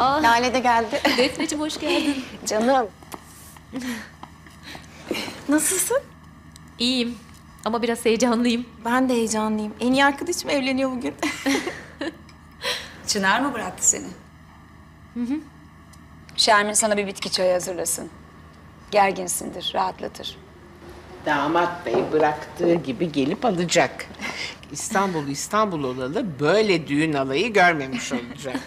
Lale de geldi. Defneciğim hoş geldin. Canım. Nasılsın? İyiyim ama biraz heyecanlıyım. Ben de heyecanlıyım. En iyi arkadaşım evleniyor bugün. Çınar mı bıraktı seni? Hı hı. Şermin sana bir bitki çayı hazırlasın. Gerginsindir, rahatlatır. Damat bey bıraktığı gibi gelip alacak. İstanbul olalı böyle düğün alayı görmemiş olacak.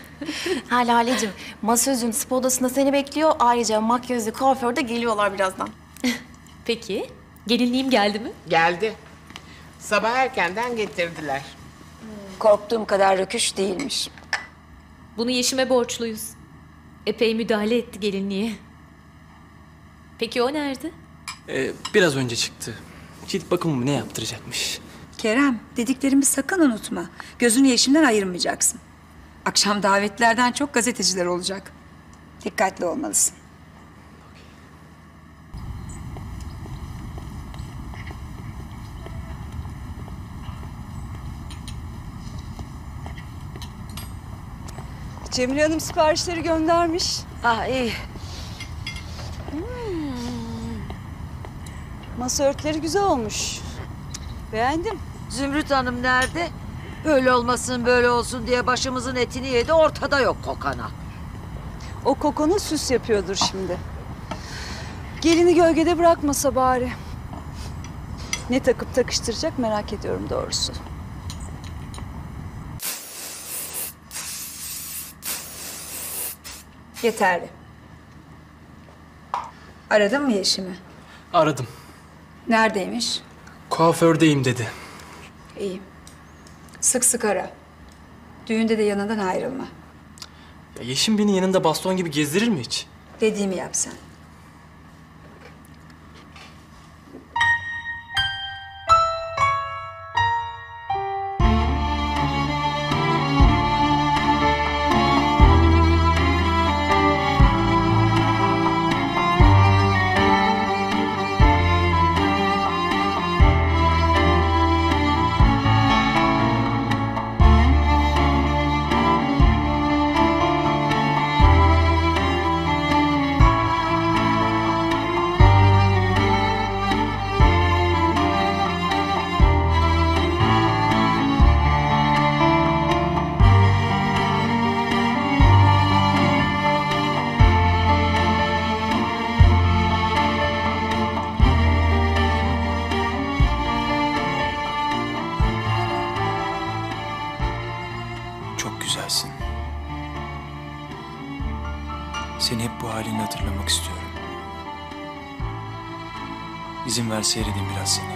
Ha Laleciğim, masözün spa odasında seni bekliyor. Ayrıca makyözlü kuaför de geliyorlar birazdan. Peki, gelinliğim geldi mi? Geldi. Sabah erkenden getirdiler. Korktuğum kadar rüküş değilmiş. Bunu Yeşim'e borçluyuz. Epey müdahale etti gelinliğe. Peki o nerede? Biraz önce çıktı. Cilt bakımı ne yaptıracakmış? Kerem, dediklerimi sakın unutma. Gözünü Yeşim'den ayırmayacaksın. Akşam davetlerden çok gazeteciler olacak. Dikkatli olmalısın. Cemre Hanım siparişleri göndermiş. Ah iyi. Masa örtüleri güzel olmuş. Beğendim. Zümrüt hanım nerede? Öyle olmasın böyle olsun diye başımızın etini yedi, ortada yok kokana. O kokona süs yapıyordur şimdi. Gelini gölgede bırakmasa bari. Ne takıp takıştıracak merak ediyorum doğrusu. Yeterli. Aradın mı Yeşim'i? Aradım. Neredeymiş? Kuafördeyim dedi. İyi. Sık sık ara. Düğünde de yanından ayrılma. Ya Yeşim beni yanında baston gibi gezdirir mi hiç? Dediğimi yap sen. Seni hep bu halini hatırlamak istiyorum. İzin ver seyredeyim biraz seni.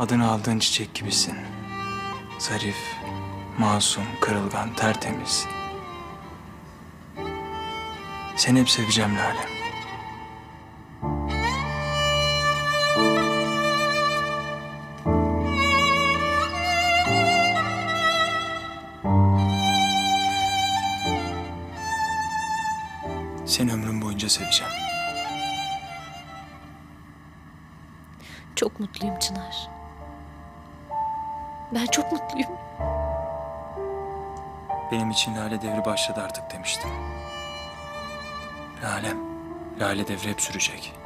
Adını aldığın çiçek gibisin. Zarif, masum, kırılgan, tertemiz. Seni hep seveceğim Lale. Seni ömrüm boyunca seveceğim. Çok mutluyum Çınar. Ben çok mutluyum. Benim için Lale Devri başladı artık demiştim. Lale Devri hep sürecek.